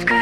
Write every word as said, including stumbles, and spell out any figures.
Scream.